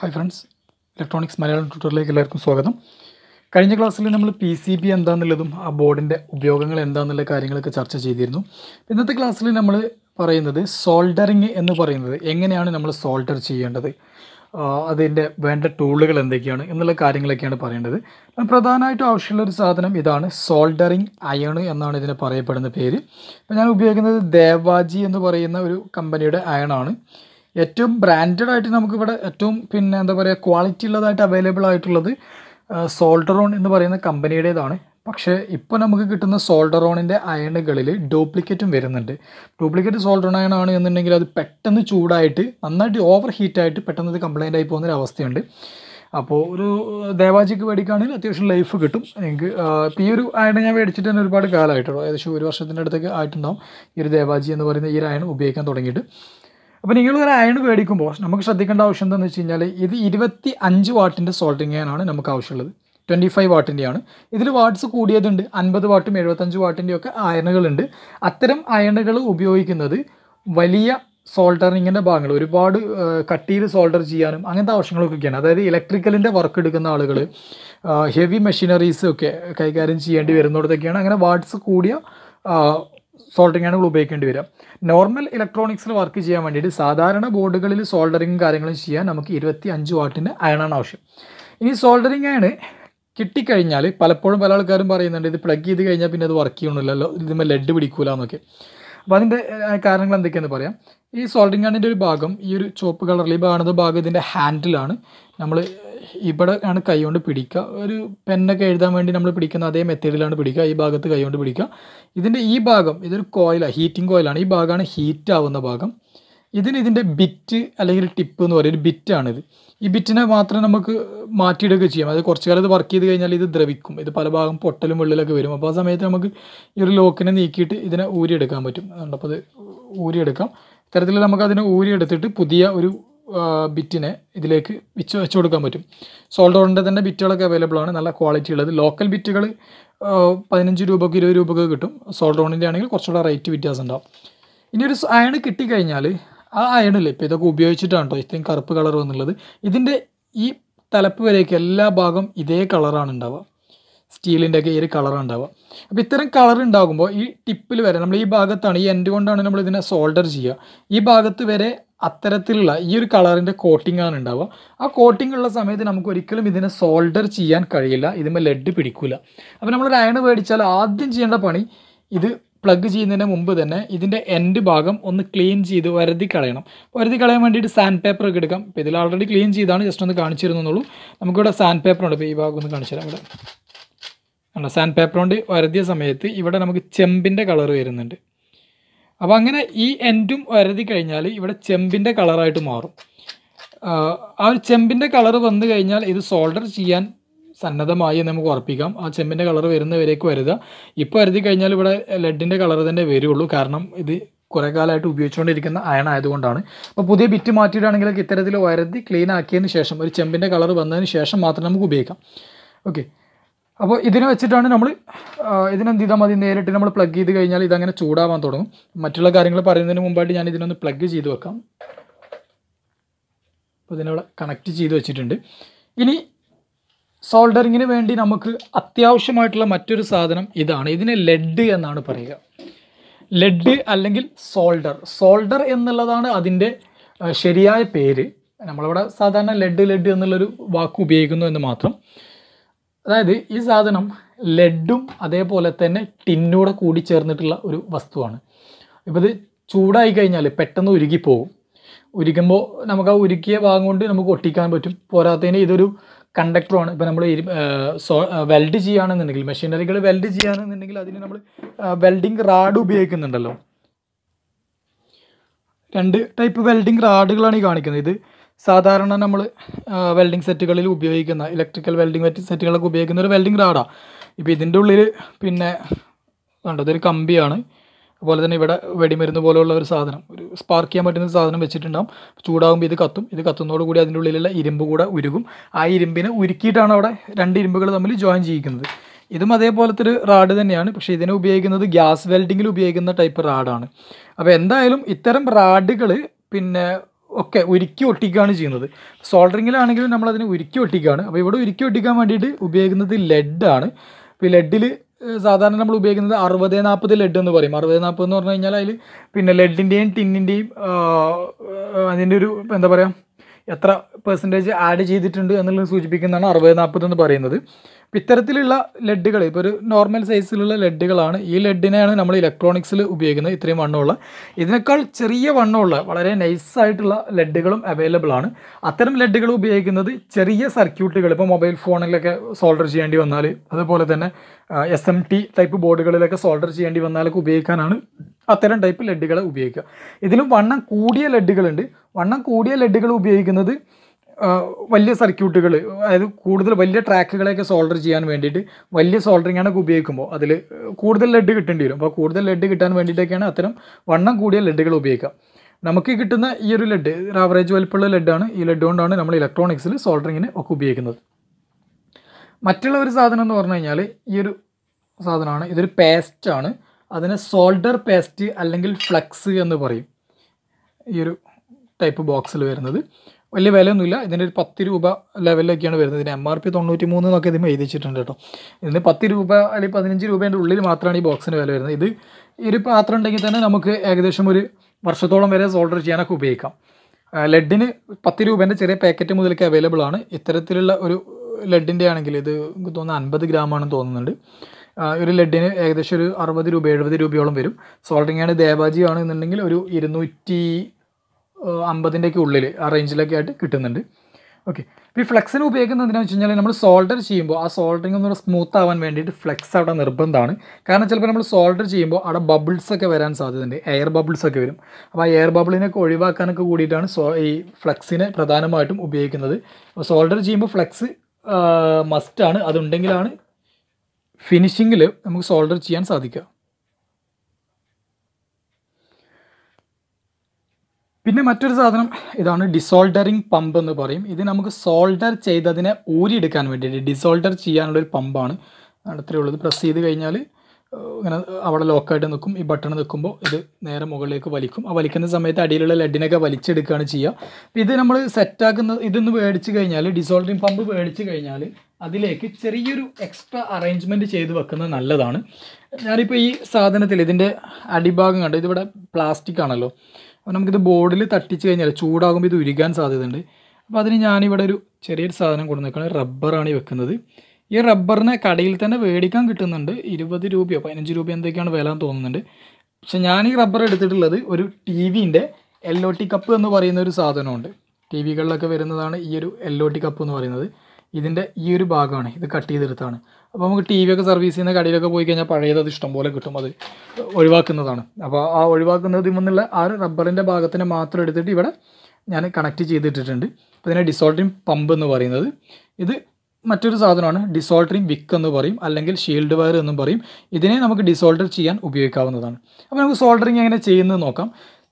Hi friends, electronics Malayalam ട്യൂട്ടറിലേക്ക് എല്ലാവർക്കും സ്വാഗതം. കഴിഞ്ഞ ക്ലാസ്സിൽ നമ്മൾ PCB എന്താണെന്നുള്ളതും ആ ബോർഡിൻ്റെ ഉപയോഗങ്ങൾ എന്താണെന്നുള്ള കാര്യങ്ങളൊക്കെ ചർച്ച ചെയ്തിരുന്നു. ഇന്നത്തെ ക്ലാസ്സിൽ നമ്മൾ പറയുന്നത് സോൾഡറിങ് എന്ന് പറയുന്നത് എങ്ങനെയാണ് നമ്മൾ സോൾഡർ ചെയ്യേണ്ടത്, അതിൻ്റെ വേണ്ട ടൂളുകൾ എന്തൊക്കെയാണ് എന്നുള്ള കാര്യങ്ങളൊക്കെയാണ് പറയേണ്ടത്. പ്രധാനമായിട്ടും ആവശ്യമുള്ളൊരു സാധനം ഇതാണ്, സോൾഡറിങ് അയൺ എന്നാണ് ഇതിന് പറയപ്പെടുന്ന പേര്. അപ്പോൾ ഞാൻ ഉപയോഗിക്കുന്നത് ദേവാജി എന്ന് പറയുന്ന ഒരു കമ്പനിയുടെ അയണാണ്. ഏറ്റവും ബ്രാൻഡഡായിട്ട് നമുക്കിവിടെ ഏറ്റവും പിന്നെ എന്താ പറയുക ക്വാളിറ്റി ഉള്ളതായിട്ട് അവൈലബിൾ ആയിട്ടുള്ളത് സോൾഡറോൺ എന്ന് പറയുന്ന കമ്പനിയുടേതാണ്. പക്ഷേ ഇപ്പോൾ നമുക്ക് കിട്ടുന്ന സോൾഡറോണിൻ്റെ അയണുകളിൽ ഡ്യൂപ്ലിക്കേറ്റും വരുന്നുണ്ട്. ഡ്യൂപ്ലിക്കേറ്റ് സോൾഡറോൺ അയണാണ് എന്നുണ്ടെങ്കിൽ അത് പെട്ടെന്ന് ചൂടായിട്ട് നന്നായിട്ട് ഓവർ ഹീറ്റായിട്ട് പെട്ടെന്ന് അത് കംപ്ലൈൻ്റ് ആയി പോകുന്നൊരു അവസ്ഥയുണ്ട്. അപ്പോൾ ഒരു ദേവാജിക്ക് മേടിക്കുകയാണെങ്കിൽ അത്യാവശ്യം ലൈഫ് കിട്ടും നിങ്ങൾക്ക്. ഇപ്പോൾ ഈ ഒരു അയൺ ഞാൻ മേടിച്ചിട്ട് തന്നെ ഒരുപാട് കാലമായിട്ടുള്ളൂ, ഏകദേശം ഒരു വർഷത്തിൻ്റെ അടുത്തൊക്കെ ആയിട്ടുണ്ടാവും ഈ ഒരു ദേവാജി എന്ന് പറയുന്ന ഈ ഒരു അയൺ ഉപയോഗിക്കാൻ തുടങ്ങിയിട്ട്. അപ്പോൾ നിങ്ങളിങ്ങനെ അയൺ മേടിക്കുമ്പോൾ നമുക്ക് ശ്രദ്ധിക്കേണ്ട ആവശ്യം എന്താണെന്ന് വെച്ച് കഴിഞ്ഞാൽ ഇത് 25 വാട്ടിൻ്റെ സോൾഡറിങ് അയണാണ് നമുക്ക് ആവശ്യമുള്ളത്. 25 വാട്ടിൻ്റെയാണ്. ഇതിൽ വാട്ട്സ് കൂടിയതുണ്ട്, 50 വാട്ടും 75 വാട്ടിൻ്റെയൊക്കെ അയണുകളുണ്ട്. അത്തരം അയണുകൾ ഉപയോഗിക്കുന്നത് വലിയ സോൾഡറിങ്ങിൻ്റെ ഭാഗങ്ങൾ, ഒരുപാട് കട്ടിയിൽ സോൾഡർ ചെയ്യാനും അങ്ങനത്തെ ആവശ്യങ്ങൾക്കൊക്കെയാണ്. അതായത് ഇലക്ട്രിക്കലിൻ്റെ വർക്ക് എടുക്കുന്ന ആളുകൾ, ഹെവി മെഷീനറീസ് ഒക്കെ കൈകാര്യം ചെയ്യേണ്ടി വരുന്നിടത്തൊക്കെയാണ് അങ്ങനെ വാട്ട്സ് കൂടിയ സോൾഡറിങ് ആണുകൾ ഉപയോഗിക്കേണ്ടി വരിക. നോർമൽ ഇലക്ട്രോണിക്സിൽ വർക്ക് ചെയ്യാൻ വേണ്ടിയിട്ട് സാധാരണ ബോർഡുകളിൽ സോൾഡറിങ്ങും കാര്യങ്ങളും ചെയ്യാൻ നമുക്ക് 25 വാട്ടിൻ്റെ അയണാണ് ആവശ്യം. ഇനി സോൾഡറിങ് അയണ് കിട്ടിക്കഴിഞ്ഞാൽ പലപ്പോഴും പല ആൾക്കാരും പറയുന്നുണ്ട് ഇത് പ്ലഗ് ചെയ്ത് കഴിഞ്ഞാൽ പിന്നെ അത് വർക്ക് ചെയ്യണില്ലല്ലോ, ഇതിന്മേൽ ലെഡ് പിടിക്കൂല എന്നൊക്കെ. അപ്പോൾ അതിൻ്റെ കാരണങ്ങൾ എന്തൊക്കെയാണെന്ന് പറയാം. ഈ സോൾഡറിങ് അയണിൻ്റെ ഒരു ഭാഗം, ഈ ഒരു ചുവപ്പ് കളറിൽ ഈ കാണുന്ന ഭാഗം ഇതിൻ്റെ ഹാൻഡിലാണ്. നമ്മൾ ഇവിടെ ആണ് കൈകൊണ്ട് പിടിക്കുക, ഒരു പെന്നൊക്കെ എഴുതാൻ വേണ്ടി നമ്മൾ പിടിക്കുന്ന അതേ മെത്തേഡിലാണ് പിടിക്കുക. ഈ ഭാഗത്ത് കൈകൊണ്ട് പിടിക്കുക. ഇതിൻ്റെ ഈ ഭാഗം ഇതൊരു കോയിലാണ്, ഹീറ്റിംഗ് കോയിലാണ്. ഈ ഭാഗമാണ് ഹീറ്റാവുന്ന ഭാഗം. ഇതിൻ്റെ ബിറ്റ് അല്ലെങ്കിൽ ടിപ്പ് എന്ന് പറയുന്നത് ബിറ്റാണിത്. ഈ ബിറ്റിനെ മാത്രം നമുക്ക് മാറ്റിയിടുകയൊക്കെ ചെയ്യാം. അത് കുറച്ച് കാലം ഇത് വർക്ക് ചെയ്ത് കഴിഞ്ഞാൽ ഇത് ദ്രവിക്കും, ഇത് പല ഭാഗം പൊട്ടലും വെള്ളിലൊക്കെ വരും. അപ്പോൾ ആ സമയത്ത് നമുക്ക് ഈ ഒരു ലോക്കിനെ നീക്കിയിട്ട് ഇതിനെ ഊരിയെടുക്കാൻ പറ്റും. അപ്പോൾ അത് ഊരിയെടുക്കാം. ഇത്തരത്തിൽ നമുക്കതിനെ ഊരിയെടുത്തിട്ട് പുതിയ ഒരു ബിറ്റിനെ ഇതിലേക്ക് വെച്ച് കൊടുക്കാൻ പറ്റും. സോൾഡറിൻ്റെ തന്നെ ബിറ്റുകളൊക്കെ അവൈലബിൾ ആണ്, നല്ല ക്വാളിറ്റി ഉള്ളത്. ലോക്കൽ ബിറ്റുകൾ 15 രൂപയ്ക്ക് 20 രൂപയ്ക്ക് കിട്ടും. സോൾഡറിൻ്റെ ആണെങ്കിൽ കുറച്ചുകൂടെ റേറ്റ് വ്യത്യാസം ഉണ്ടാവും. ഇനി ഒരു അയൺ കിട്ടിക്കഴിഞ്ഞാൽ ആ അയണില്ലേ, ഇപ്പോൾ ഇതൊക്കെ ഉപയോഗിച്ചിട്ടാണ് കേട്ടോ ഇത്രയും കറുപ്പ് കളർ വന്നുള്ളത്. ഇതിൻ്റെ ഈ തലപ്പ് വരെയൊക്കെ എല്ലാ ഭാഗം ഇതേ കളറാണ് ഉണ്ടാവുക, സ്റ്റീലിൻ്റെയൊക്കെ ഈ ഒരു കളറാണ് ഉണ്ടാവുക. അപ്പോൾ ഇത്തരം കളർ ഉണ്ടാകുമ്പോൾ ഈ ടിപ്പിൽ വരെ നമ്മൾ ഈ ഭാഗത്താണ്, ഈ എൻഡ് കൊണ്ടാണ് നമ്മൾ ഇതിനെ സോൾഡർ ചെയ്യുക. ഈ ഭാഗത്ത് വരെ അത്തരത്തിലുള്ള ഈ ഒരു കളറിൻ്റെ കോട്ടിംഗ് ആണ് ഉണ്ടാവുക. ആ കോട്ടിംഗ് ഉള്ള സമയത്ത് നമുക്ക് ഒരിക്കലും ഇതിനെ സോൾഡർ ചെയ്യാൻ കഴിയില്ല, ഇതിന്മേൽ ലെഡ് പിടിക്കില്ല. അപ്പോൾ നമ്മളൊരു അയൺ മേടിച്ചാൽ ആദ്യം ചെയ്യേണ്ട പണി ഇത് പ്ലഗ് ചെയ്യുന്നതിന് മുമ്പ് തന്നെ ഇതിൻ്റെ എൻഡ് ഭാഗം ഒന്ന് ക്ലീൻ ചെയ്ത് വരുതി കളയണം. വരുതി കളയാൻ വേണ്ടിയിട്ട് സാൻഡ് പേപ്പർ ഒക്കെ എടുക്കാം. ഇപ്പോൾ ഇതിൽ ആൾറെഡി ക്ലീൻ ചെയ്താണ്, ജസ്റ്റ് ഒന്ന് കാണിച്ചിരുന്നുള്ളൂ. നമുക്കിവിടെ സാൻഡ് പേപ്പറുണ്ട്. ഇപ്പോൾ ഈ ഭാഗം ഒന്ന് കാണിച്ചു തരാം. ഇവിടെ അല്ല, സാൻഡ് പേപ്പർ കൊണ്ട് വരുതിയ സമയത്ത് ഇവിടെ നമുക്ക് ചെമ്പിൻ്റെ കളർ വരുന്നുണ്ട്. അപ്പോൾ അങ്ങനെ ഈ എൻഡും വരുതി കഴിഞ്ഞാൽ ഇവിടെ ചെമ്പിൻ്റെ കളറായിട്ട് മാറും. ആ ഒരു ചെമ്പിൻ്റെ കളർ വന്നു കഴിഞ്ഞാൽ ഇത് സോൾഡർ ചെയ്യാൻ സന്നദ്ധമായി നമുക്ക് ഉറപ്പിക്കാം. ആ ചെമ്പിൻ്റെ കളർ വരുന്നവരേക്ക് വരുക. ഇപ്പോൾ വരുതി കഴിഞ്ഞാൽ ഇവിടെ ലെഡിൻ്റെ കളർ തന്നെ വരുള്ളൂ, കാരണം ഇത് കുറേ കാലമായിട്ട് ഉപയോഗിച്ചുകൊണ്ടിരിക്കുന്ന അയൺ ആയതുകൊണ്ടാണ്. അപ്പോൾ പുതിയ ബിറ്റ് മാറ്റിയിട്ടാണെങ്കിലൊക്കെ ഇത്തരത്തിൽ വരുതി ക്ലീൻ ആക്കിയതിന് ശേഷം, ഒരു ചെമ്പിൻ്റെ കളർ വന്നതിന് ശേഷം മാത്രം നമുക്ക് ഉപയോഗിക്കാം. ഓക്കെ, അപ്പോൾ ഇതിനെ വെച്ചിട്ടാണ് നമ്മൾ ഇതിനെന്ത് ചെയ്താൽ മതി, നേരിട്ട് നമ്മൾ പ്ലഗ് ചെയ്ത് കഴിഞ്ഞാൽ ഇതങ്ങനെ ചൂടാവാൻ തുടങ്ങും. മറ്റുള്ള കാര്യങ്ങൾ പറയുന്നതിന് മുമ്പായിട്ട് ഞാൻ ഇതിനൊന്ന് പ്ലഗ് ചെയ്ത് വെക്കാം. അപ്പോൾ ഇതിനവിടെ കണക്റ്റ് ചെയ്ത് വെച്ചിട്ടുണ്ട്. ഇനി സോൾഡറിങ്ങിന് വേണ്ടി നമുക്ക് അത്യാവശ്യമായിട്ടുള്ള മറ്റൊരു സാധനം ഇതാണ്. ഇതിനെ ലെഡ് എന്നാണ് പറയുക. ലെഡ് അല്ലെങ്കിൽ സോൾഡർ, സോൾഡർ എന്നുള്ളതാണ് അതിൻ്റെ ശരിയായ പേര്. നമ്മളിവിടെ സാധാരണ ലെഡ് എന്നുള്ളൊരു വാക്ക് ഉപയോഗിക്കുന്നു എന്ന് മാത്രം. അതായത് ഈ സാധനം ലെഡും അതേപോലെ തന്നെ ടിന്നൂടെ കൂടി ചേർന്നിട്ടുള്ള ഒരു വസ്തുവാണ്. ഇപ്പോൾ ഇത് ചൂടായി കഴിഞ്ഞാൽ പെട്ടെന്ന് ഉരുകിപ്പോകും. ഉരുകുമ്പോൾ നമുക്ക് ആ ഉരുക്കിയ ഭാഗം കൊണ്ട് നമുക്ക് ഒട്ടിക്കാൻ പറ്റും. പോരാത്തതിന് ഇതൊരു കണ്ടക്ടറാണ്. ഇപ്പോൾ നമ്മൾ വെൽഡ് ചെയ്യുകയാണെന്നുണ്ടെങ്കിൽ, മെഷീനറികൾ വെൽഡ് ചെയ്യുകയാണെന്നുണ്ടെങ്കിൽ അതിന് നമ്മൾ വെൽഡിങ് റാഡ് ഉപയോഗിക്കുന്നുണ്ടല്ലോ. 2 ടൈപ്പ് വെൽഡിങ് റാഡുകളാണ് ഈ കാണിക്കുന്നത്. ഇത് സാധാരണ നമ്മൾ വെൽഡിങ് സെറ്റുകളിൽ ഉപയോഗിക്കുന്ന, ഇലക്ട്രിക്കൽ വെൽഡിങ് സെറ്റുകളൊക്കെ ഉപയോഗിക്കുന്ന ഒരു വെൽഡിങ് റാഡാണ്. ഇപ്പോൾ ഇതിൻ്റെ ഉള്ളിൽ പിന്നെ ഇതൊരു കമ്പിയാണ്. അതുപോലെ തന്നെ ഇവിടെ വെടിമരുന്ന് പോലെയുള്ള ഒരു സാധനം, ഒരു സ്പാർക്ക് ചെയ്യാൻ പറ്റുന്ന സാധനം വെച്ചിട്ടുണ്ടാകും. ചൂടാകുമ്പോൾ ഇത് കത്തും. ഇത് കത്തുന്നതോടുകൂടി അതിൻ്റെ ഉള്ളിലുള്ള ഇരുമ്പ് കൂടെ ഉരുകും. ആ ഇരുമ്പിനെ ഉരുക്കിയിട്ടാണ് അവിടെ 2 ഇരുമ്പുകൾ തമ്മിൽ ജോയിൻ ചെയ്യിക്കുന്നത്. ഇതും അതേപോലത്തെ ഒരു റാഡ് തന്നെയാണ്, പക്ഷേ ഇതിനെ ഉപയോഗിക്കുന്നത് ഗ്യാസ് വെൽഡിങ്ങിൽ ഉപയോഗിക്കുന്ന ടൈപ്പ് റാഡാണ്. അപ്പോൾ എന്തായാലും ഇത്തരം റാഡുകൾ പിന്നെ ഒക്കെ ഉരുക്കി ഒട്ടിക്കുകയാണ് ചെയ്യുന്നത്. സോൾഡറിങ്ങിലാണെങ്കിലും നമ്മളതിന് ഉരുക്കി ഒട്ടിക്കുകയാണ്. അപ്പോൾ ഇവിടെ ഉരുക്കി ഒട്ടിക്കാൻ വേണ്ടിയിട്ട് ഉപയോഗിക്കുന്നത് ലെഡാണ്. അപ്പോൾ ഈ ലെഡിൽ സാധാരണ നമ്മൾ ഉപയോഗിക്കുന്നത് 60-40 ലെഡ് എന്ന് പറയും. 60-40 എന്ന് പറഞ്ഞു കഴിഞ്ഞാൽ അതിൽ പിന്നെ ലെഡിൻ്റെയും ടിന്നിൻ്റെയും അതിൻ്റെ ഒരു എന്താ പറയുക എത്ര പെർസെൻറ്റേജ് ആഡ് ചെയ്തിട്ടുണ്ട് എന്നുള്ളത് സൂചിപ്പിക്കുന്നതാണ് 60-40 എന്ന് പറയുന്നത്. അപ്പോൾ ഇത്തരത്തിലുള്ള ലെഡുകൾ ഇപ്പോൾ ഒരു നോർമൽ സൈസിലുള്ള ലെഡുകളാണ്. ഈ ലെഡിനെയാണ് നമ്മൾ ഇലക്ട്രോണിക്സിൽ ഉപയോഗിക്കുന്നത്. ഇത്രയും വണ്ണമുള്ള, ഇതിനേക്കാൾ ചെറിയ വണ്ണമുള്ള വളരെ നൈസായിട്ടുള്ള ലെഡുകളും അവൈലബിൾ ആണ്. അത്തരം ലെഡുകൾ ഉപയോഗിക്കുന്നത് ചെറിയ സർക്യൂട്ടുകൾ, ഇപ്പോൾ മൊബൈൽ ഫോണിലൊക്കെ സോൾഡർ ചെയ്യേണ്ടി വന്നാൽ, അതുപോലെ തന്നെ SMT ടൈപ്പ് ബോർഡുകളിലൊക്കെ സോൾഡർ ചെയ്യേണ്ടി വന്നാലൊക്കെ ഉപയോഗിക്കാനാണ് അത്തരം ടൈപ്പ് ലെഡുകളെ ഉപയോഗിക്കുക. ഇതിലും വണ്ണം കൂടിയ ലെഡുകളുണ്ട്. വണ്ണം കൂടിയ ലെഡുകൾ ഉപയോഗിക്കുന്നത് വലിയ സർക്യൂട്ടുകൾ, അതായത് കൂടുതൽ വലിയ ട്രാക്കുകളെയൊക്കെ സോൾഡർ ചെയ്യാൻ വേണ്ടിയിട്ട് വലിയ സോൾഡറിംഗ് ആണ് ഉപയോഗിക്കുമ്പോൾ അതിൽ കൂടുതൽ ലെഡ് കിട്ടേണ്ടി വരും. അപ്പോൾ കൂടുതൽ ലെഡ് കിട്ടാൻ വേണ്ടിയിട്ടൊക്കെയാണ് അത്തരം വണ്ണം കൂടിയ ലെഡുകൾ ഉപയോഗിക്കുക. നമുക്ക് കിട്ടുന്ന ഈ ഒരു ലെഡ് ഒരു ആവറേജ് വലിപ്പമുള്ള ലെഡാണ്. ഈ ലെഡ് കൊണ്ടാണ് നമ്മൾ ഇലക്ട്രോണിക്സിൽ സോൾഡറിങ്ങിന് ഒക്കെ ഉപയോഗിക്കുന്നത്. മറ്റുള്ള ഒരു സാധനം എന്ന് പറഞ്ഞു കഴിഞ്ഞാൽ ഈ ഒരു സാധനമാണ്. ഇതൊരു പേസ്റ്റാണ്. അതിന് സോൾഡർ പേസ്റ്റ് അല്ലെങ്കിൽ ഫ്ലക്സ് എന്ന് പറയും. ഈ ഒരു ടൈപ്പ് ബോക്സിൽ വരുന്നത് വലിയ വിലയൊന്നുമില്ല. ഇതിൻ്റെ ഒരു 10 രൂപ ലെവലിലൊക്കെയാണ് വരുന്നത്. ഇതിന് MRP 93 എന്നൊക്കെ ഇതിന് എഴുതി വെച്ചിട്ടുണ്ട് കേട്ടോ. ഇതിന് 10 രൂപ അല്ലെങ്കിൽ 15 രൂപേൻ്റെ ഉള്ളിൽ മാത്രമാണ് ഈ ബോക്സിന് വില വരുന്നത്. ഇത് ഈ ഒരു പാത്രം ഉണ്ടെങ്കിൽ തന്നെ നമുക്ക് ഏകദേശം ഒരു വർഷത്തോളം വരെ സോൾഡർ ചെയ്യാനൊക്കെ ഉപയോഗിക്കാം. ലെഡിന് 10 രൂപേൻ്റെ ചെറിയ പാക്കറ്റ് മുതലൊക്കെ അവൈലബിൾ ആണ്. ഇത്തരത്തിലുള്ള ഒരു ലെഡിൻ്റെ ആണെങ്കിൽ ഇത് എനിക്ക് തോന്നുന്നത് 50 ഗ്രാമാണെന്ന് തോന്നുന്നുണ്ട്. ഒരു ലെഡിന് ഏകദേശം ഒരു 60 രൂപ 70 രൂപയോളം വരും. സോൾഡറിംഗ് ആണ് ദേബാജി ആണെന്നുണ്ടെങ്കിൽ ഒരു 250ൻ്റെയൊക്കെ ഉള്ളിൽ ആ റേഞ്ചിലൊക്കെ ആയിട്ട് കിട്ടുന്നുണ്ട്. ഓക്കെ, അപ്പോൾ ഈ ഫ്ലെക്സിന് ഉപയോഗിക്കുന്നത് എന്താണെന്ന് വെച്ച് കഴിഞ്ഞാൽ നമ്മൾ സോൾഡർ ചെയ്യുമ്പോൾ ആ സോൾഡറിംഗ് ഒന്ന് സ്മൂത്ത് ആവാൻ വേണ്ടിയിട്ട് ഫ്ലെക്സ് അവിടെ നിർബന്ധമാണ്. കാരണം ചിലപ്പോൾ നമ്മൾ സോൾഡർ ചെയ്യുമ്പോൾ അവിടെ ബബിൾസൊക്കെ വരാൻ സാധ്യതയുണ്ട്, എയർ ബബിൾസൊക്കെ വരും. അപ്പോൾ ആ എയർ ബബിളിനൊക്കെ ഒഴിവാക്കാനൊക്കെ കൂടിയിട്ടാണ് ഈ ഫ്ലെക്സിനെ പ്രധാനമായിട്ടും ഉപയോഗിക്കുന്നത്. അപ്പോൾ സോൾഡർ ചെയ്യുമ്പോൾ ഫ്ലെക്സ് മസ്റ്റാണ്. അതുണ്ടെങ്കിലാണ് ഫിനിഷിങ്ങിൽ നമുക്ക് സോൾഡർ ചെയ്യാൻ സാധിക്കുക. പിന്നെ മറ്റൊരു സാധനം ഇതാണ് ഡിസോൾഡറിങ് പമ്പ് എന്ന് പറയും. ഇത് നമുക്ക് സോൾഡർ ചെയ്തതിനെ ഊരിയെടുക്കാൻ വേണ്ടിയിട്ട് ഡിസോൾഡർ ചെയ്യാനുള്ളൊരു പമ്പാണ്. അത്രയേ ഉള്ളൂ. പ്രസ് ചെയ്ത് കഴിഞ്ഞാൽ ഇങ്ങനെ അവിടെ ലോക്കായിട്ട് നിൽക്കും. ഈ ബട്ടൺ നിൽക്കുമ്പോൾ ഇത് നേരെ മുകളിലേക്ക് വലിക്കും. ആ വലിക്കുന്ന സമയത്ത് അടിയിലുള്ള ലെഡിനൊക്കെ വലിച്ചെടുക്കുകയാണ് ചെയ്യുക. അപ്പോൾ ഇത് നമ്മൾ സെറ്റാക്കുന്ന ഇതൊന്ന് മേടിച്ച് കഴിഞ്ഞാൽ, ഡിസോൾഡറിങ് പമ്പ് മേടിച്ച് കഴിഞ്ഞാൽ അതിലേക്ക് ചെറിയൊരു എക്സ്ട്രാ അറേഞ്ച്മെൻറ്റ് ചെയ്ത് വെക്കുന്നത് നല്ലതാണ്. ഞാനിപ്പോൾ ഈ സാധനത്തിൽ ഇതിൻ്റെ അടിഭാഗം കണ്ടു. ഇതിവിടെ പ്ലാസ്റ്റിക് ആണല്ലോ. അപ്പോൾ നമുക്കിത് ബോർഡിൽ തട്ടിച്ച് കഴിഞ്ഞാൽ ചൂടാകുമ്പോൾ ഇത് ഉരുകാൻ സാധ്യതയുണ്ട്. അപ്പോൾ അതിന് ഞാനിവിടെ ഒരു ചെറിയൊരു സാധനം കൊണ്ടു നിൽക്കുകയാണ്. റബ്ബറാണ് ഈ വെക്കുന്നത്. ഈ റബ്ബറിനെ കടയിൽ തന്നെ മേടിക്കാൻ കിട്ടുന്നുണ്ട്. 20 രൂപയോ 15 രൂപയോ എന്തൊക്കെയാണ് വില എന്ന് തോന്നുന്നുണ്ട്. പക്ഷേ ഞാൻ ഈ റബ്ബർ എടുത്തിട്ടുള്ളത് ഒരു TV-ൻ്റെ LOT കപ്പ് എന്ന് പറയുന്ന ഒരു സാധനമുണ്ട്. TV-കളിലൊക്കെ വരുന്നതാണ് ഈ ഒരു LOT കപ്പ് എന്ന് പറയുന്നത്. ഇതിൻ്റെ ഈ ഒരു ഭാഗമാണ് ഇത് കട്ട് ചെയ്തെടുത്താണ്. അപ്പോൾ നമുക്ക് TV-ഒക്കെ സർവീസ് ചെയ്യുന്ന കടയിലൊക്കെ പോയി കഴിഞ്ഞാൽ പഴയത് അത് ഇഷ്ടംപോലെ കിട്ടും. അത് ഒഴിവാക്കുന്നതാണ്. അപ്പോൾ ആ ഒഴിവാക്കുന്നതിൽ നിന്നുള്ള ആ ഒരു റബ്ബറിൻ്റെ ഭാഗത്തിന് മാത്രം എടുത്തിട്ട് ഇവിടെ ഞാൻ കണക്റ്റ് ചെയ്തിട്ടിട്ടുണ്ട്. അപ്പോൾ ഇതിനെ ഡിസോൾഡറിങ് പമ്പ് എന്ന് പറയുന്നത്. ഇത് മറ്റൊരു സാധനമാണ്. ഡിസോൾഡറിങ് വിക്ക് എന്ന് പറയും, അല്ലെങ്കിൽ ഷീൽഡ് വയർ എന്നും പറയും. ഇതിനെ നമുക്ക് ഡിസോൾഡർ ചെയ്യാൻ ഉപയോഗിക്കാവുന്നതാണ്. അപ്പോൾ നമുക്ക് സോൾഡറിങ് എങ്ങനെ ചെയ്യുന്നത് നോക്കാം.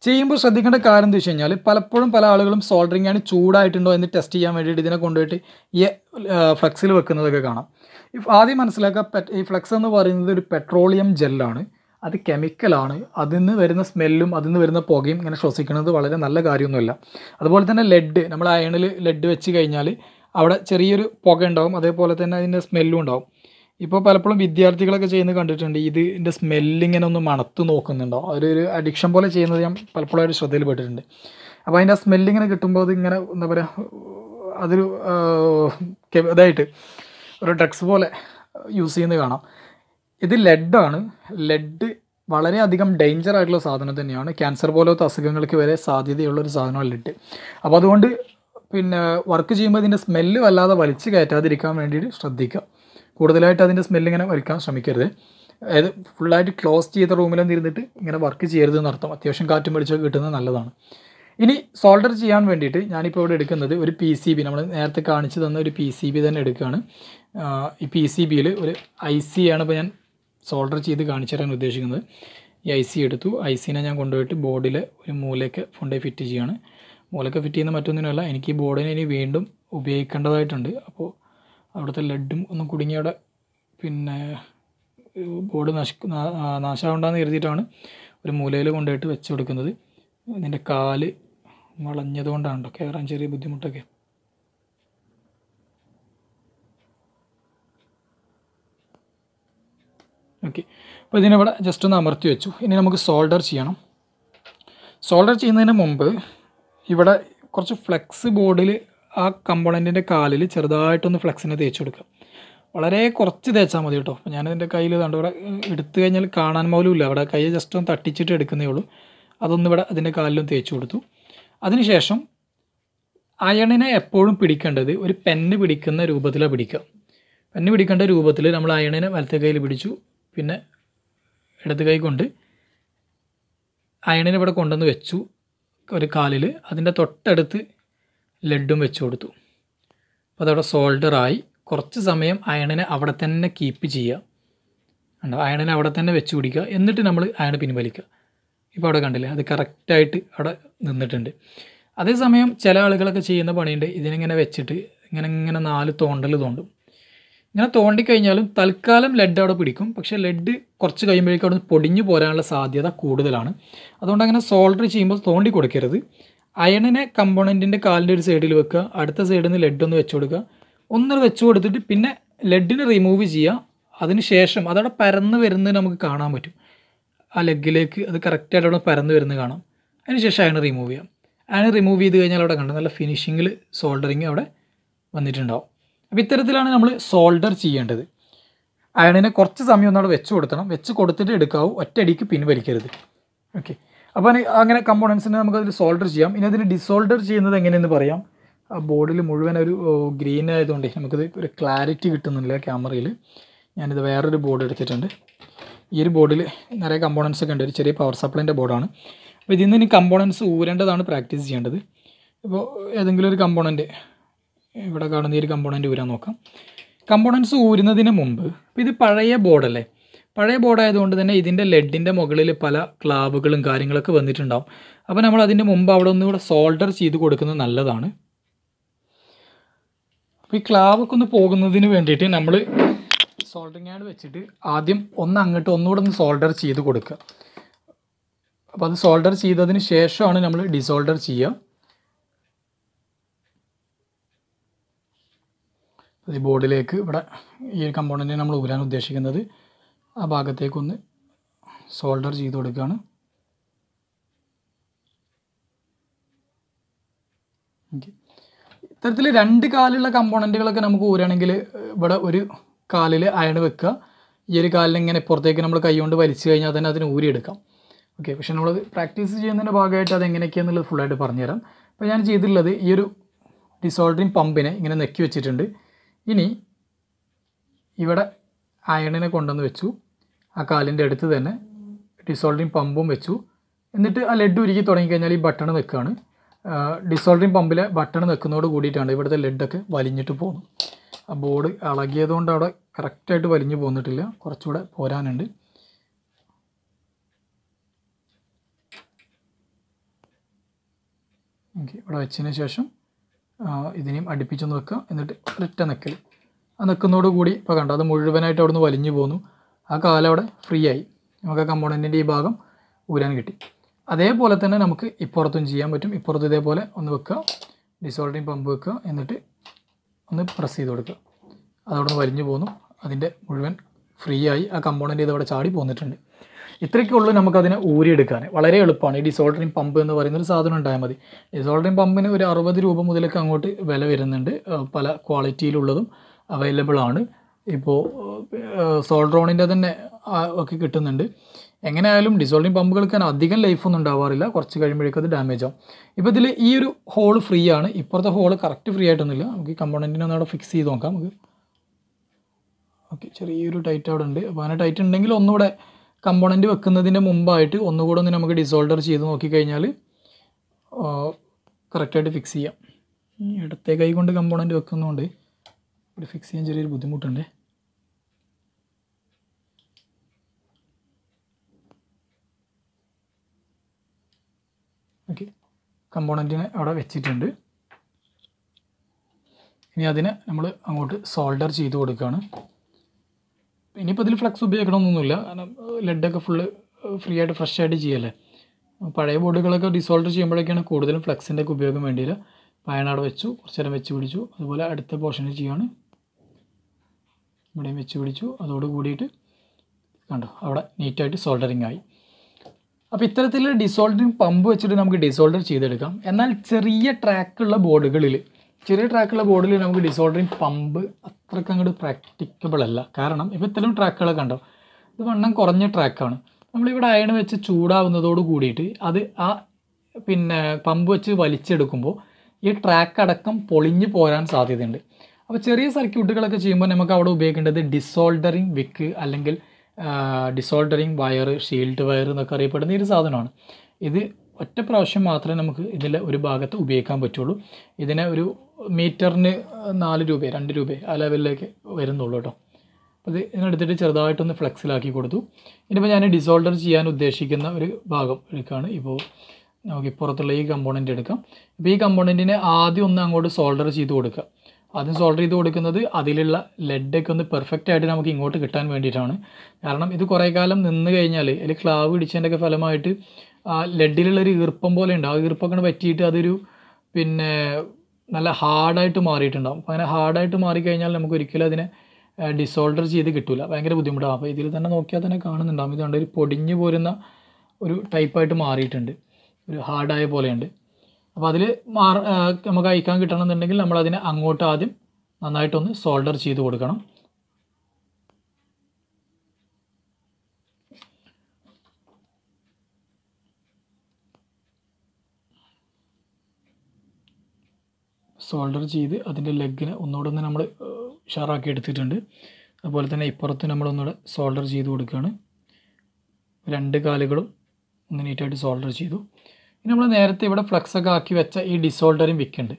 ചെയ്യുമ്പോൾ ശ്രദ്ധിക്കേണ്ട കാര്യം എന്താ വെച്ച് കഴിഞ്ഞാൽ, പലപ്പോഴും പല ആളുകളും സോൾഡറിങ് ആണ് ചൂടായിട്ടുണ്ടോ എന്ന് ടെസ്റ്റ് ചെയ്യാൻ വേണ്ടിയിട്ട് ഇതിനെ കൊണ്ടുപോയിട്ട് ഈ ഫ്ലക്സിൽ വെക്കുന്നതൊക്കെ കാണാം. ആദ്യം മനസ്സിലാക്കുക, ഈ ഫ്ലക്സ് എന്ന് പറയുന്നത് ഒരു പെട്രോളിയം ജെല്ലാണ്. അത് കെമിക്കലാണ്. അതിൽ നിന്ന് വരുന്ന സ്മെല്ലും അതിൽ നിന്ന് വരുന്ന പുകയും ഇങ്ങനെ ശ്വസിക്കുന്നത് വളരെ നല്ല കാര്യമൊന്നുമില്ല. അതുപോലെ തന്നെ ലെഡ്, നമ്മൾ അയണിൽ ലെഡ് വെച്ച് കഴിഞ്ഞാൽ അവിടെ ചെറിയൊരു പുക ഉണ്ടാവും. അതേപോലെ തന്നെ അതിൻ്റെ സ്മെല്ലും ഉണ്ടാവും. ഇപ്പോൾ പലപ്പോഴും വിദ്യാർത്ഥികളൊക്കെ ചെയ്യുന്നത് കണ്ടിട്ടുണ്ട്. ഇതിൻ്റെ സ്മെല്ലിങ്ങനെ ഒന്ന് മണത്ത് നോക്കുന്നുണ്ടാവും. അവരൊരു അഡിക്ഷൻ പോലെ ചെയ്യുന്നത് ഞാൻ പലപ്പോഴായിട്ട് ശ്രദ്ധയിൽപ്പെട്ടിട്ടുണ്ട്. അപ്പോൾ അതിൻ്റെ ആ സ്മെല്ലിങ്ങനെ കിട്ടുമ്പോൾ അതിങ്ങനെ എന്താ പറയുക, അതൊരു ഇതായിട്ട് ഒരു ഡ്രഗ്സ് പോലെ യൂസ് ചെയ്യുന്നത് കാണാം. ഇത് ലെഡാണ്. ലെഡ് വളരെയധികം ഡേഞ്ചർ ആയിട്ടുള്ള സാധനം തന്നെയാണ്. ക്യാൻസർ പോലത്തെ അസുഖങ്ങൾക്ക് വരെ സാധ്യതയുള്ളൊരു സാധനമാണ് ലെഡ്. അപ്പോൾ അതുകൊണ്ട് പിന്നെ വർക്ക് ചെയ്യുമ്പോൾ ഇതിൻ്റെ സ്മെല്ല് വല്ലാതെ വലിച്ചു കയറ്റാതിരിക്കാൻ വേണ്ടിയിട്ട് ശ്രദ്ധിക്കുക. കൂടുതലായിട്ട് അതിൻ്റെ സ്മെല്ലിങ്ങനെ വലിക്കാൻ ശ്രമിക്കരുത്. അതായത് ഫുള്ളായിട്ട് ക്ലോസ് ചെയ്ത റൂമിലും ഇരുന്നിട്ട് ഇങ്ങനെ വർക്ക് ചെയ്യരുത് എന്നർത്ഥം. അത്യാവശ്യം കാറ്റും പിടിച്ചൊക്കെ കിട്ടുന്നത് നല്ലതാണ്. ഇനി സോൾഡർ ചെയ്യാൻ വേണ്ടിയിട്ട് ഞാനിപ്പോൾ ഇവിടെ എടുക്കുന്നത് ഒരു PCB. നമ്മൾ നേരത്തെ കാണിച്ചു തന്ന ഒരു PCB തന്നെ എടുക്കുകയാണ്. ഈ PCBയിൽ ഒരു IC ആണ് ഇപ്പോൾ ഞാൻ സോൾഡർ ചെയ്ത് കാണിച്ചു തരാൻ ഉദ്ദേശിക്കുന്നത്. ഈ IC എടുത്തു. ICനെ ഞാൻ കൊണ്ടുപോയിട്ട് ബോർഡിലെ ഒരു മൂലയ്ക്ക് കൊണ്ടുപോയി ഫിറ്റ് ചെയ്യുകയാണ്. മൂലയ്ക്ക് ഫിറ്റ് ചെയ്യുന്ന മറ്റൊന്നിനല്ല, എനിക്ക് ഈ ബോർഡിനെ ഇനി വീണ്ടും ഉപയോഗിക്കേണ്ടതായിട്ടുണ്ട്. അപ്പോൾ അവിടുത്തെ ലെഡും ഒന്നും കുടുങ്ങിയവിടെ പിന്നെ ബോർഡ് നാശാവണ്ടെന്ന് കരുതിയിട്ടാണ് ഒരു മൂലയിൽ കൊണ്ടുപോയിട്ട് വെച്ച് കൊടുക്കുന്നത്. ഇതിൻ്റെ കാല് വളഞ്ഞതുകൊണ്ടാണല്ലോ കയറാൻ ചെറിയ ബുദ്ധിമുട്ടൊക്കെ. ഓക്കെ, അപ്പോൾ ഇതിനവിടെ ജസ്റ്റ് ഒന്ന് അമർത്തി വെച്ചു. ഇനി നമുക്ക് സോൾഡർ ചെയ്യണം. സോൾഡർ ചെയ്യുന്നതിന് മുമ്പ് ഇവിടെ കുറച്ച് ഫ്ലെക്സ് ബോർഡിൽ ആ കമ്പോണൻറ്റിൻ്റെ കാലിൽ ചെറുതായിട്ടൊന്ന് ഫ്ലെക്സിനെ തേച്ച് കൊടുക്കുക. വളരെ കുറച്ച് തേച്ചാൽ മതി കേട്ടോ. അപ്പോൾ ഞാനിതിൻ്റെ കയ്യിൽ കണ്ടു ഇവിടെ എടുത്തു കഴിഞ്ഞാൽ കാണാൻ പോലുമില്ല, അവിടെ കൈ ജസ്റ്റ് ഒന്ന് തട്ടിച്ചിട്ട് എടുക്കുന്നേ ഉള്ളൂ. അതൊന്നിവിടെ അതിൻ്റെ കാലിലും തേച്ച് കൊടുത്തു. അതിനുശേഷം അയണിനെ എപ്പോഴും പിടിക്കേണ്ടത് ഒരു പെന്ന് പിടിക്കുന്ന രൂപത്തിലാണ് പിടിക്കുക. പെന്ന് പിടിക്കേണ്ട രൂപത്തിൽ നമ്മൾ അയണിനെ വലത്തെ കയ്യിൽ പിടിച്ചു, പിന്നെ ഇടത്ത് കൈ കൊണ്ട് അയണിനെ ഇവിടെ കൊണ്ടുവന്ന് വെച്ചു ഒരു കാലിൽ, അതിൻ്റെ തൊട്ടടുത്ത് ലഡും വെച്ച് കൊടുത്തു. അപ്പോൾ അതവിടെ സോൾഡറായി. കുറച്ച് സമയം അയണിനെ അവിടെ തന്നെ കീപ്പ് ചെയ്യുക, അയണിനെ അവിടെ തന്നെ വെച്ച് പിടിക്കുക, എന്നിട്ട് നമ്മൾ അയണ് പിൻവലിക്കുക. ഇപ്പോൾ അവിടെ കണ്ടില്ലേ, അത് കറക്റ്റായിട്ട് അവിടെ നിന്നിട്ടുണ്ട്. അതേസമയം ചില ആളുകളൊക്കെ ചെയ്യുന്ന പണിയുണ്ട്, ഇതിനിങ്ങനെ വെച്ചിട്ട് ഇങ്ങനെ 4 തോണ്ടൽ തോണ്ടും. ഇങ്ങനെ തോണ്ടിക്കഴിഞ്ഞാലും തൽക്കാലം ലഡ് അവിടെ പിടിക്കും, പക്ഷേ ലഡ് കുറച്ച് കഴിയുമ്പോഴേക്കും അവിടെ പൊടിഞ്ഞു പോരാനുള്ള സാധ്യത കൂടുതലാണ്. അതുകൊണ്ട് അങ്ങനെ സോൾഡർ ചെയ്യുമ്പോൾ തോണ്ടി കൊടുക്കരുത്. അയണിനെ കമ്പോണൻറ്റിൻ്റെ കാലിൻ്റെ ഒരു സൈഡിൽ വെക്കുക, അടുത്ത സൈഡിൽ നിന്ന് ലഡൊന്ന് വെച്ച് കൊടുക്കുക, ഒന്ന് വെച്ച് കൊടുത്തിട്ട് പിന്നെ ലഡിനെ റിമൂവ് ചെയ്യുക. അതിന് ശേഷം അതവിടെ പരന്ന് വരുന്നത് നമുക്ക് കാണാൻ പറ്റും, ആ ലെഗിലേക്ക് അത് കറക്റ്റായിട്ട് അവിടെ പരന്ന് വരുന്നത് കാണാം. അതിനുശേഷം അയണ് റിമൂവ് ചെയ്യാം. അയണ് റിമൂവ് ചെയ്ത് കഴിഞ്ഞാൽ അവിടെ കണ്ടു നല്ല ഫിനിഷിങ്ങിൽ സോൾഡറിങ് അവിടെ വന്നിട്ടുണ്ടാവും. അപ്പോൾ ഇത്തരത്തിലാണ് നമ്മൾ സോൾഡർ ചെയ്യേണ്ടത്. അയണിനെ കുറച്ച് സമയം ഒന്നവിടെ വെച്ച് കൊടുക്കണം, വെച്ച് കൊടുത്തിട്ട് എടുക്കാവൂ, ഒറ്റയടിക്ക് പിൻവലിക്കരുത്. ഓക്കെ, അപ്പോൾ അങ്ങനെ കമ്പോണൻസിനെ നമുക്കതിൽ സോൾഡർ ചെയ്യാം. ഇനി അതിന് ഡിസോൾഡർ ചെയ്യുന്നത് എങ്ങനെയെന്ന് പറയാം. ആ ബോർഡിൽ മുഴുവൻ ഒരു ഗ്രീൻ ആയതുകൊണ്ട് നമുക്കത് ഒരു ക്ലാരിറ്റി കിട്ടുന്നില്ല ക്യാമറയിൽ. ഞാനിത് വേറൊരു ബോർഡ് എടുത്തിട്ടുണ്ട്. ഈ ഒരു ബോർഡിൽ നിറയെ കമ്പോണൻസ് ഒക്കെ ഉണ്ട്, ഒരു ചെറിയ പവർ സപ്ലൈൻ്റെ ബോർഡാണ്. അപ്പോൾ ഇതിൽ നിന്ന് ഇനി കമ്പോണൻസ് ഊരേണ്ടതാണ് പ്രാക്ടീസ് ചെയ്യേണ്ടത്. ഇപ്പോൾ ഏതെങ്കിലും ഒരു കമ്പോണൻറ്റ്, ഇവിടെ കാണുന്ന ഈ ഒരു കമ്പോണൻറ്റ് ഊരാൻ നോക്കാം. കമ്പോണൻസ് ഊരുന്നതിന് മുമ്പ്, ഇപ്പോൾ ഇത് പഴയ ബോർഡല്ലേ, പഴയ ബോർഡായതുകൊണ്ട് തന്നെ ഇതിൻ്റെ ലെഡിൻ്റെ മുകളിൽ പല ക്ലാവുകളും കാര്യങ്ങളൊക്കെ വന്നിട്ടുണ്ടാവും. അപ്പോൾ നമ്മൾ അതിൻ്റെ മുമ്പ് അവിടെ ഒന്നുകൂടെ സോൾഡർ ചെയ്ത് കൊടുക്കുന്നത് നല്ലതാണ്. അപ്പോൾ ഈ ക്ലാവൊക്കെ ഒന്ന് പോകുന്നതിന് വേണ്ടിയിട്ട് നമ്മൾ സോൾഡറിങ് ആയിട്ട് വെച്ചിട്ട് ആദ്യം ഒന്നുകൂടെ ഒന്ന് സോൾഡർ ചെയ്ത് കൊടുക്കുക. അപ്പോൾ അത് സോൾഡർ ചെയ്തതിന് ശേഷമാണ് നമ്മൾ ഡിസോൾഡർ ചെയ്യുക. അത് ബോർഡിലേക്ക് ഇവിടെ ഈ ഒരു കമ്പോണൻറ്റിനെ നമ്മൾ ഊരാൻ ഉദ്ദേശിക്കുന്നത് ആ ഭാഗത്തേക്കൊന്ന് സോൾഡർ ചെയ്ത് കൊടുക്കുകയാണ്. ഇത്തരത്തിൽ 2 കാലുള്ള കമ്പോണൻറ്റുകളൊക്കെ നമുക്ക് ഊരാണെങ്കിൽ ഇവിടെ ഒരു കാലിൽ അയണ് വെക്കുക, ഈ ഒരു കാലിൽ ഇങ്ങനെ പുറത്തേക്ക് നമ്മൾ കൈകൊണ്ട് വലിച്ചു കഴിഞ്ഞാൽ തന്നെ അതിന് ഊരിയെടുക്കാം. ഓക്കെ, പക്ഷേ നമ്മളത് പ്രാക്ടീസ് ചെയ്യുന്നതിൻ്റെ ഭാഗമായിട്ട് അതെങ്ങനെയൊക്കെയാണെന്നുള്ളത് ഫുള്ളായിട്ട് പറഞ്ഞുതരാം. അപ്പോൾ ഞാൻ ചെയ്തിട്ടുള്ളത് ഈ ഒരു ഡിസോൾഡറിങ് പമ്പിനെ ഇങ്ങനെ നെക്കി വെച്ചിട്ടുണ്ട്. ഇനി ഇവിടെ അയണിനെ കൊണ്ടുവന്ന് വെച്ചു, ആ കാലിൻ്റെ അടുത്ത് തന്നെ ഡിസോൾഡറിങ് പമ്പും വെച്ചു, എന്നിട്ട് ആ ലഡ് ഉരുക്കി തുടങ്ങിക്കഴിഞ്ഞാൽ ഈ ബട്ടൺ നിൽക്കുകയാണ്. ഡിസോൾഡറിങ് പമ്പിലെ ബട്ടൺ നിൽക്കുന്നതോട് കൂടിയിട്ടാണ് ഇവിടുത്തെ ലഡൊക്കെ വലിഞ്ഞിട്ട് പോകുന്നത്. ആ ബോർഡ് ഇളകിയതുകൊണ്ട് അവിടെ കറക്റ്റായിട്ട് വലിഞ്ഞു പോന്നിട്ടില്ല, കുറച്ചുകൂടെ പോരാനുണ്ട്. ഓക്കെ, ഇവിടെ വെച്ചതിന് ശേഷം ഇതിനെയും അടുപ്പിച്ചൊന്ന് വെക്കുക, എന്നിട്ട് ഒരൊറ്റ നിൽക്കൽ. ആ നിൽക്കുന്നതോട് കൂടി ഇപ്പോൾ കണ്ടു അത് മുഴുവനായിട്ട് അവിടെ നിന്ന് വലിഞ്ഞു പോന്നു, ആ കാലം അവിടെ ഫ്രീ ആയി, നമുക്ക് ആ കമ്പോണൻറ്റിൻ്റെ ഈ ഭാഗം ഊരാൻ കിട്ടി. അതേപോലെ തന്നെ നമുക്ക് ഇപ്പുറത്തും ചെയ്യാൻ പറ്റും. ഇപ്പുറത്ത് ഇതേപോലെ ഒന്ന് വെക്കുക, ഡിസോൾഡിങ് പമ്പ് വെക്കുക, എന്നിട്ട് ഒന്ന് പ്രസ് ചെയ്ത് കൊടുക്കുക, അതവിടെ നിന്ന് വലിഞ്ഞു പോന്നു, അതിൻ്റെ മുഴുവൻ ഫ്രീ ആയി, ആ കമ്പോണൻറ്റ് ഇതവിടെ ചാടി പോന്നിട്ടുണ്ട്. ഇത്രയ്ക്കുള്ളൂ നമുക്കതിനെ ഊരിയെടുക്കാൻ. വളരെ എളുപ്പമാണ്. ഈ ഡിസോൾഡറിങ് പമ്പ് എന്ന് പറയുന്നൊരു സാധനം ഉണ്ടായാൽ മതി. ഡിസോൾഡറിങ് പമ്പിന് ഒരു 60 രൂപ മുതലൊക്കെ അങ്ങോട്ട് വില വരുന്നുണ്ട്, പല ക്വാളിറ്റിയിലുള്ളതും അവൈലബിൾ ആണ്. ഇപ്പോൾ സോൾഡ്രോണിൻ്റെ തന്നെ ഒക്കെ കിട്ടുന്നുണ്ട്. എങ്ങനെയായാലും ഡിസോൾഡിങ് പമ്പുകൾക്ക് അധികം ലൈഫൊന്നും ഉണ്ടാവാറില്ല, കുറച്ച് കഴിയുമ്പോഴേക്കും അത് ഡാമേജ് ആവും. ഇപ്പോൾ ഇതിൽ ഈ ഒരു ഹോൾ ഫ്രീ ആണ്, ഇപ്പോഴത്തെ ഹോൾ കറക്റ്റ് ഫ്രീ ആയിട്ടൊന്നുമില്ല. നമുക്ക് ഈ കമ്പോണൻറ്റിനെ ഒന്നവിടെ ഫിക്സ് ചെയ്ത് നോക്കാം നമുക്ക്. ഓക്കെ, ചെറിയൊരു ടൈറ്റ് അവിടെ ഉണ്ട്. അപ്പോൾ അങ്ങനെ ടൈറ്റ് ഉണ്ടെങ്കിൽ ഒന്നുകൂടെ കമ്പോണൻറ്റ് വെക്കുന്നതിൻ്റെ മുമ്പായിട്ട് ഒന്നുകൂടെ ഒന്ന് നമുക്ക് ഡിസോൾഡർ ചെയ്ത് നോക്കിക്കഴിഞ്ഞാൽ കറക്റ്റായിട്ട് ഫിക്സ് ചെയ്യാം. ഈ ഇടത്തെ കൈ കൊണ്ട് കമ്പോണൻറ്റ് വെക്കുന്നതുകൊണ്ട് ഇവിടെ ഫിക്സ് ചെയ്യാൻ ചെറിയൊരു ബുദ്ധിമുട്ടുണ്ട്. ഓക്കെ, കമ്പോണൻറ്റിനെ അവിടെ വെച്ചിട്ടുണ്ട്. ഇനി അതിനെ നമ്മൾ അങ്ങോട്ട് സോൾഡർ ചെയ്ത് കൊടുക്കുകയാണ്. ഇനിയിപ്പോൾ അതിൽ ഫ്ലക്സ് ഉപയോഗിക്കണമെന്നൊന്നുമില്ല, കാരണം ലെഡൊക്കെ ഫുള്ള് ഫ്രീ ആയിട്ട് ഫ്രഷ് ആയിട്ട് ചെയ്യല്ലേ. പഴയ ബോർഡുകളൊക്കെ ഡിസോൾട്ട് ചെയ്യുമ്പോഴൊക്കെയാണ് കൂടുതലും ഫ്ലക്സിൻ്റെ ഒക്കെ ഉപയോഗം വേണ്ടിയത്. പായനാട് വെച്ചു, കുറച്ച് നേരം വെച്ച് പിടിച്ചു, അതുപോലെ അടുത്ത പോർഷനിൽ ചെയ്യുകയാണ്. ഇവിടെയും വെച്ച് പിടിച്ചു, അതോട് കൂടിയിട്ട് കണ്ടോ അവിടെ നീറ്റായിട്ട് സോൾഡറിങ് ആയി. അപ്പോൾ ഇത്തരത്തിൽ ഡിസോൾഡറിങ് പമ്പ് വെച്ചിട്ട് നമുക്ക് ഡിസോൾഡർ ചെയ്തെടുക്കാം. എന്നാൽ ചെറിയ ട്രാക്കുള്ള ബോർഡിൽ നമുക്ക് ഡിസോൾഡറിങ് പമ്പ് അത്രയ്ക്ക് അങ്ങോട്ട് പ്രാക്ടിക്കബിൾ അല്ല. കാരണം ഇപ്പോൾ ഇത്തരം ട്രാക്കുകളൊക്കെ കണ്ടോ, ഇത് വണ്ണം കുറഞ്ഞ ട്രാക്കാണ്. നമ്മളിവിടെ അയൺ വെച്ച് ചൂടാവുന്നതോട് കൂടിയിട്ട് അത് ആ പിന്നെ പമ്പ് വെച്ച് വലിച്ചെടുക്കുമ്പോൾ ഈ ട്രാക്ക് അടക്കം പൊളിഞ്ഞ് പോരാൻ സാധ്യതയുണ്ട്. അപ്പോൾ ചെറിയ സർക്യൂട്ടുകളൊക്കെ ചെയ്യുമ്പോൾ നമുക്ക് അവിടെ ഉപയോഗിക്കേണ്ടത് ഡിസോൾഡറിങ് വിക്ക് അല്ലെങ്കിൽ ഡിസോൾഡറിങ് വയർ, ഷീൽഡ് വയർ എന്നൊക്കെ അറിയപ്പെടുന്ന ഒരു സാധനമാണ്. ഇത് ഒറ്റ പ്രാവശ്യം മാത്രമേ നമുക്ക് ഇതിലെ ഒരു ഭാഗത്ത് ഉപയോഗിക്കാൻ പറ്റുള്ളൂ. ഇതിനെ ഒരു മീറ്ററിന് 4 രൂപ 2 രൂപ ആ ലെവലിലേക്ക് വരുന്നുള്ളൂ കേട്ടോ. അത് ഇതിനെടുത്തിട്ട് ചെറുതായിട്ടൊന്ന് ഫ്ലെക്സിലാക്കി കൊടുത്തു. ഇനിയിപ്പോൾ ഞാൻ ഡിസോൾഡർ ചെയ്യാൻ ഉദ്ദേശിക്കുന്ന ഒരു ഭാഗം എടുക്കുകയാണ്. ഇപ്പോൾ നമുക്ക് ഇപ്പുറത്തുള്ള ഈ കമ്പോണൻ്റ് എടുക്കാം. ഇപ്പോൾ ഈ കമ്പോണൻറ്റിനെ ആദ്യം ഒന്ന് അങ്ങോട്ട് സോൾഡർ ചെയ്ത് കൊടുക്കുക. ആദ്യം സോൾഡർ ചെയ്ത് കൊടുക്കുന്നത് അതിലുള്ള ലെഡൊക്കെ ഒന്ന് പെർഫെക്റ്റ് ആയിട്ട് നമുക്ക് ഇങ്ങോട്ട് കിട്ടാൻ വേണ്ടിയിട്ടാണ്. കാരണം ഇത് കുറേ കാലം നിന്ന് കഴിഞ്ഞാൽ അതിൽ ക്ലാവ് ഇടിച്ചതിൻ്റെയൊക്കെ ഫലമായിട്ട് ആ ലെഡിലുള്ളൊരു ഈർപ്പം പോലെ ഉണ്ട്. ആ ഈർപ്പൊക്കെ പറ്റിയിട്ട് അതൊരു പിന്നെ നല്ല ഹാർഡായിട്ട് മാറിയിട്ടുണ്ടാകും. അപ്പോൾ അങ്ങനെ ഹാർഡായിട്ട് മാറിക്കഴിഞ്ഞാൽ നമുക്ക് ഒരിക്കലും അതിനെ ഡിസോൾഡർ ചെയ്ത് കിട്ടില്ല, ഭയങ്കര ബുദ്ധിമുട്ടാണ്. അപ്പോൾ ഇതിൽ തന്നെ നോക്കിയാൽ തന്നെ കാണുന്നുണ്ടാകും, ഇതുകൊണ്ട് ഒരു പൊടിഞ്ഞു പോരുന്ന ഒരു ടൈപ്പായിട്ട് മാറിയിട്ടുണ്ട്, ഒരു ഹാർഡായ പോലെയുണ്ട്. അപ്പോൾ അതിൽ നമുക്ക് അയക്കാൻ കിട്ടണമെന്നുണ്ടെങ്കിൽ നമ്മളതിനെ അങ്ങോട്ട് ആദ്യം നന്നായിട്ടൊന്ന് സോൾഡർ ചെയ്ത് കൊടുക്കണം. സോൾഡർ ചെയ്ത് അതിൻ്റെ ലെഗിന് ഒന്നുകൂടെ ഒന്ന് നമ്മൾ ഷാറാക്കി എടുത്തിട്ടുണ്ട്. അതുപോലെ തന്നെ ഇപ്പുറത്ത് നമ്മളൊന്നുകൂടെ സോൾഡർ ചെയ്ത് കൊടുക്കുകയാണ്. രണ്ട് കാലുകളും ഒന്ന് നീറ്റായിട്ട് സോൾഡർ ചെയ്തു. ഇനി നമ്മൾ നേരത്തെ ഇവിടെ ഫ്ലക്സൊക്കെ ആക്കി വെച്ച ഈ ഡിസോൾഡറിങ് വിക്കുണ്ട്,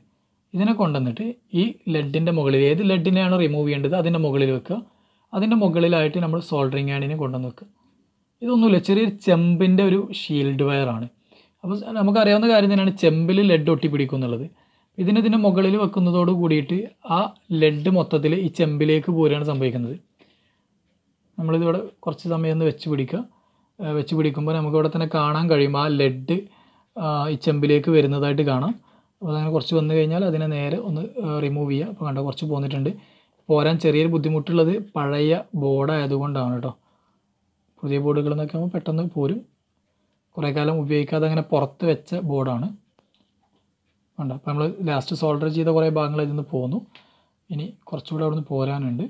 ഇതിനെ കൊണ്ടുവന്നിട്ട് ഈ ലെഡിൻ്റെ മുകളിൽ, ഏത് ലെഡിനെയാണ് റിമൂവ് ചെയ്യേണ്ടത് അതിൻ്റെ മുകളിൽ വെക്കുക. അതിൻ്റെ മുകളിലായിട്ട് നമ്മൾ സോൾഡറിങ് ആണിനെ കൊണ്ടുവന്ന് വെക്കുക. ഇതൊന്നുമില്ല, ചെറിയൊരു ചെമ്പിൻ്റെ ഒരു ഷീൽഡ് വയറാണ്. അപ്പോൾ നമുക്കറിയാവുന്ന കാര്യം തന്നെയാണ് ചെമ്പിൽ ലെഡ് ഒട്ടി പിടിക്കും എന്നുള്ളത്. ഇതിന് മുകളിൽ വെക്കുന്നതോട് കൂടിയിട്ട് ആ ലെഡ് മൊത്തത്തിൽ ഈ ചെമ്പിലേക്ക് പോരുകയാണ് സംഭവിക്കുന്നത്. നമ്മളിതിവിടെ കുറച്ച് സമയം ഒന്ന് വെച്ച് പിടിക്കുക. വെച്ച് പിടിക്കുമ്പോൾ നമുക്കിവിടെ തന്നെ കാണാൻ കഴിയും ആ ലെഡ് ഈ ചെമ്പിലേക്ക് വരുന്നതായിട്ട് കാണാം. അപ്പോൾ അങ്ങനെ കുറച്ച് വന്നു കഴിഞ്ഞാൽ അതിനെ നേരെ ഒന്ന് റിമൂവ് ചെയ്യുക. അപ്പോൾ കണ്ടോ കുറച്ച് പോന്നിട്ടുണ്ട്. പോരാൻ ചെറിയൊരു ബുദ്ധിമുട്ടുള്ളത് പഴയ ബോർഡായതുകൊണ്ടാണ് കേട്ടോ. പുതിയ ബോർഡുകൾ എന്നൊക്കെ ആകുമ്പോൾ പെട്ടെന്ന് പോരും. കുറേ കാലം ഉപയോഗിക്കാതെ അങ്ങനെ പുറത്ത് വെച്ച ബോർഡാണ്. ഉണ്ട്. അപ്പോൾ നമ്മൾ ലാസ്റ്റ് സോൾഡർ ചെയ്ത കുറേ ഭാഗങ്ങൾ ഇതിൽ നിന്ന് പോന്നു. ഇനി കുറച്ചുകൂടെ അവിടെ നിന്ന് പോരാനുണ്ട്.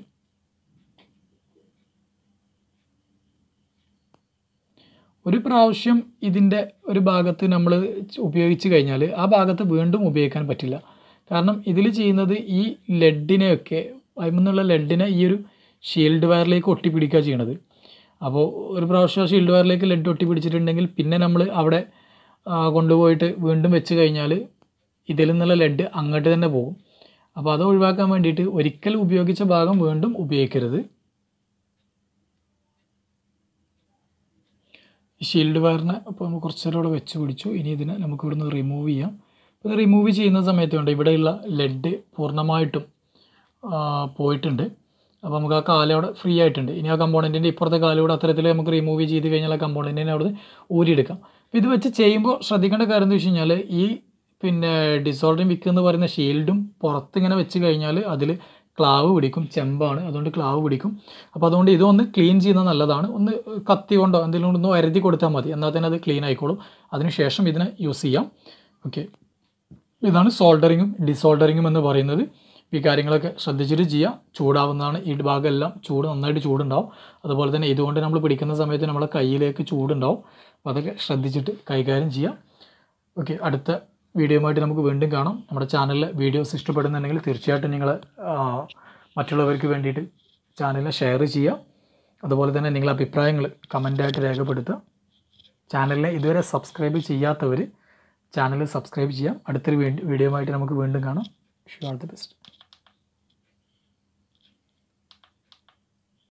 ഒരു പ്രാവശ്യം ഇതിൻ്റെ ഒരു ഭാഗത്ത് നമ്മൾ ഉപയോഗിച്ച് കഴിഞ്ഞാൽ ആ ഭാഗത്ത് വീണ്ടും ഉപയോഗിക്കാൻ പറ്റില്ല. കാരണം ഇതിൽ ചെയ്യുന്നത് ഈ ലെഡിനെയൊക്കെ, അതിൽ നിന്നുള്ള ലെഡിനെ ഈ ഒരു ഷീൽഡ് വയറിലേക്ക് ഒട്ടിപ്പിടിക്കുക ചെയ്യണത്. അപ്പോൾ ഒരു പ്രാവശ്യം ഷീൽഡ് വയറിലേക്ക് ലെഡ് ഒട്ടി പിടിച്ചിട്ടുണ്ടെങ്കിൽ പിന്നെ നമ്മൾ അവിടെ കൊണ്ടുപോയിട്ട് വീണ്ടും വെച്ച് കഴിഞ്ഞാൽ ഇതിൽ നിന്നുള്ള ലെഡ് അങ്ങോട്ട് തന്നെ പോകും. അപ്പോൾ അത് ഒഴിവാക്കാൻ വേണ്ടിയിട്ട് ഒരിക്കൽ ഉപയോഗിച്ച ഭാഗം വീണ്ടും ഉപയോഗിക്കരുത്. ഷീൽഡ് വയറിനെ അപ്പോൾ നമ്മൾ കുറച്ച് നേരം അവിടെ വെച്ച് പിടിച്ചു. ഇനി ഇതിനെ നമുക്ക് ഇവിടുന്ന് റിമൂവ് ചെയ്യാം. അപ്പോൾ ഇത് റിമൂവ് ചെയ്യുന്ന സമയത്തുണ്ട് ഇവിടെയുള്ള ലെഡ് പൂർണ്ണമായിട്ടും പോയിട്ടുണ്ട്. അപ്പോൾ നമുക്ക് ആ കാല് അവിടെ ഫ്രീ ആയിട്ടുണ്ട്. ഇനി ആ കമ്പോണൻറ്റിൻ്റെ ഇപ്പുറത്തെ കാലൂടെ അത്തരത്തിൽ നമുക്ക് റിമൂവ് ചെയ്ത് കഴിഞ്ഞാൽ ആ കമ്പോണൻറ്റിനെ അവിടെ ഊരിയെടുക്കാം. അപ്പോൾ ഇത് വെച്ച് ചെയ്യുമ്പോൾ ശ്രദ്ധിക്കേണ്ട കാര്യം എന്ന് വെച്ച് കഴിഞ്ഞാൽ ഈ പിന്നെ ഡിസോൾഡറിങ് വിക്ക് എന്ന് പറയുന്ന ഷീൽഡും പുറത്തിങ്ങനെ വെച്ച് കഴിഞ്ഞാൽ അതിൽ ക്ലാവ് പിടിക്കും. ചെമ്പാണ്, അതുകൊണ്ട് ക്ലാവ് പിടിക്കും. അപ്പോൾ അതുകൊണ്ട് ഇതൊന്ന് ക്ലീൻ ചെയ്യുന്നത് നല്ലതാണ്. ഒന്ന് കത്തി കൊണ്ടോ എന്തെങ്കിലും കൊണ്ടൊന്ന് അരതി കൊടുത്താൽ മതി, എന്നാൽ തന്നെ അത് ക്ലീൻ ആയിക്കോളും. അതിനുശേഷം ഇതിനെ യൂസ് ചെയ്യാം. ഓക്കെ, ഇതാണ് സോൾഡറിങ്ങും ഡിസോൾഡറിങ്ങും എന്ന് പറയുന്നത്. ഈ കാര്യങ്ങളൊക്കെ ശ്രദ്ധിച്ചിട്ട് ചെയ്യുക. ചൂടാവുന്നതാണ് ഈ ഭാഗമെല്ലാം, നന്നായിട്ട് ചൂടുണ്ടാവും. അതുപോലെ തന്നെ ഇതുകൊണ്ട് നമ്മൾ പിടിക്കുന്ന സമയത്ത് നമ്മളെ കയ്യിലേക്ക് ചൂടുണ്ടാവും. അപ്പോൾ അതൊക്കെ ശ്രദ്ധിച്ചിട്ട് കൈകാര്യം ചെയ്യുക. ഓക്കെ, അടുത്ത വീഡിയോയുമായിട്ട് നമുക്ക് വീണ്ടും കാണാം. നമ്മുടെ ചാനലിലെ വീഡിയോസ് ഇഷ്ടപ്പെടുന്നുണ്ടെങ്കിൽ തീർച്ചയായിട്ടും നിങ്ങൾ മറ്റുള്ളവർക്ക് വേണ്ടിയിട്ട് ചാനലിനെ ഷെയർ ചെയ്യുക. അതുപോലെ തന്നെ നിങ്ങളുടെ അഭിപ്രായങ്ങൾ കമൻറ്റായിട്ട് രേഖപ്പെടുത്തുക. ചാനലിനെ ഇതുവരെ സബ്സ്ക്രൈബ് ചെയ്യാത്തവർ ചാനൽ സബ്സ്ക്രൈബ് ചെയ്യാം. അടുത്തൊരു വീഡിയോയുമായിട്ട് നമുക്ക് വീണ്ടും കാണാം. Wish you all the best.